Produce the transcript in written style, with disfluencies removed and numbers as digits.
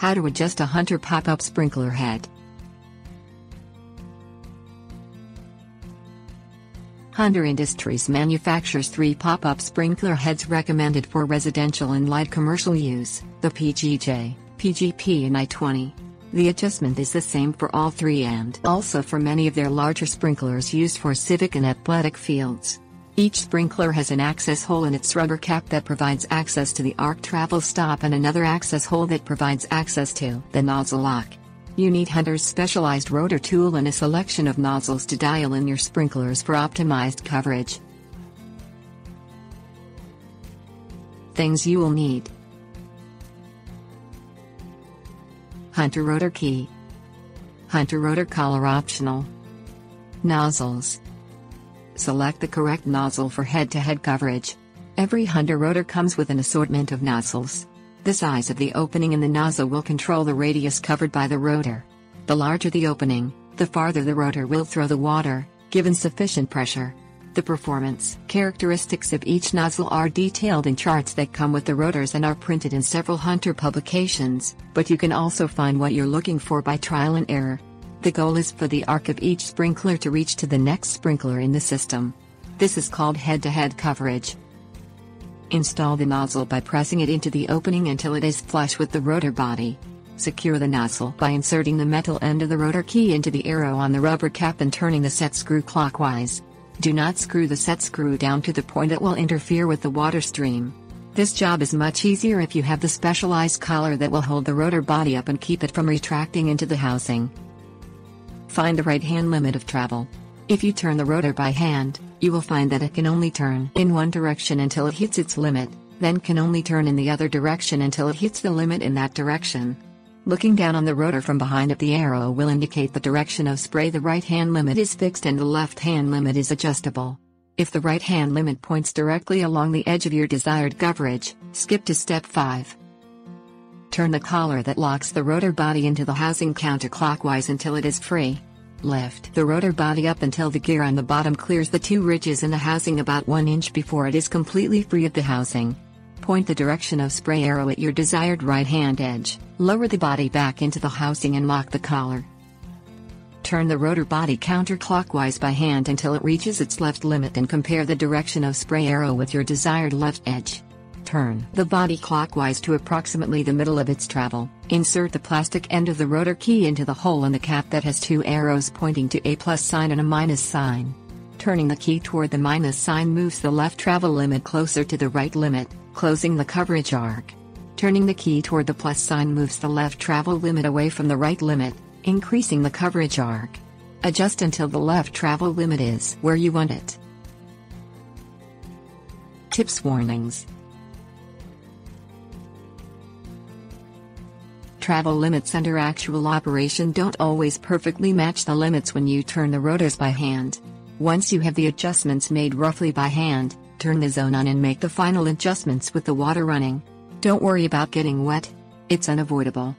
How to adjust a Hunter pop-up sprinkler head. Hunter Industries manufactures 3 pop-up sprinkler heads recommended for residential and light commercial use, the PGJ, PGP and I-20. The adjustment is the same for all 3 and also for many of their larger sprinklers used for civic and athletic fields. Each sprinkler has an access hole in its rubber cap that provides access to the arc travel stop and another access hole that provides access to the nozzle lock. You need Hunter's specialized rotor tool and a selection of nozzles to dial in your sprinklers for optimized coverage. Things you will need: Hunter rotor key, Hunter rotor collar optional, nozzles. Select the correct nozzle for head-to-head coverage. Every Hunter rotor comes with an assortment of nozzles. The size of the opening in the nozzle will control the radius covered by the rotor. The larger the opening, the farther the rotor will throw the water, given sufficient pressure. The performance characteristics of each nozzle are detailed in charts that come with the rotors and are printed in several Hunter publications, but you can also find what you're looking for by trial and error. The goal is for the arc of each sprinkler to reach to the next sprinkler in the system. This is called head-to-head coverage. Install the nozzle by pressing it into the opening until it is flush with the rotor body. Secure the nozzle by inserting the metal end of the rotor key into the arrow on the rubber cap and turning the set screw clockwise. Do not screw the set screw down to the point it will interfere with the water stream. This job is much easier if you have the specialized collar that will hold the rotor body up and keep it from retracting into the housing. Find the right-hand limit of travel. If you turn the rotor by hand, you will find that it can only turn in one direction until it hits its limit, then can only turn in the other direction until it hits the limit in that direction. Looking down on the rotor from behind at the arrow will indicate the direction of spray. The right-hand limit is fixed and the left-hand limit is adjustable. If the right-hand limit points directly along the edge of your desired coverage, skip to step 5. Turn the collar that locks the rotor body into the housing counterclockwise until it is free. Lift the rotor body up until the gear on the bottom clears the 2 ridges in the housing about 1 inch before it is completely free of the housing. Point the direction of spray arrow at your desired right-hand edge, lower the body back into the housing and lock the collar. Turn the rotor body counterclockwise by hand until it reaches its left limit and compare the direction of spray arrow with your desired left edge. Turn the body clockwise to approximately the middle of its travel. Insert the plastic end of the rotor key into the hole in the cap that has 2 arrows pointing to a plus sign and a minus sign. Turning the key toward the minus sign moves the left travel limit closer to the right limit, closing the coverage arc. Turning the key toward the plus sign moves the left travel limit away from the right limit, increasing the coverage arc. Adjust until the left travel limit is where you want it. Tips, warnings. Travel limits under actual operation don't always perfectly match the limits when you turn the rotors by hand. Once you have the adjustments made roughly by hand, turn the zone on and make the final adjustments with the water running. Don't worry about getting wet. It's unavoidable.